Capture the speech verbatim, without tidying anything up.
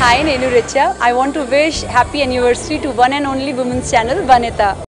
Hi, Nenu Richa. I want to wish happy anniversary to one and only women's channel, Vanitha.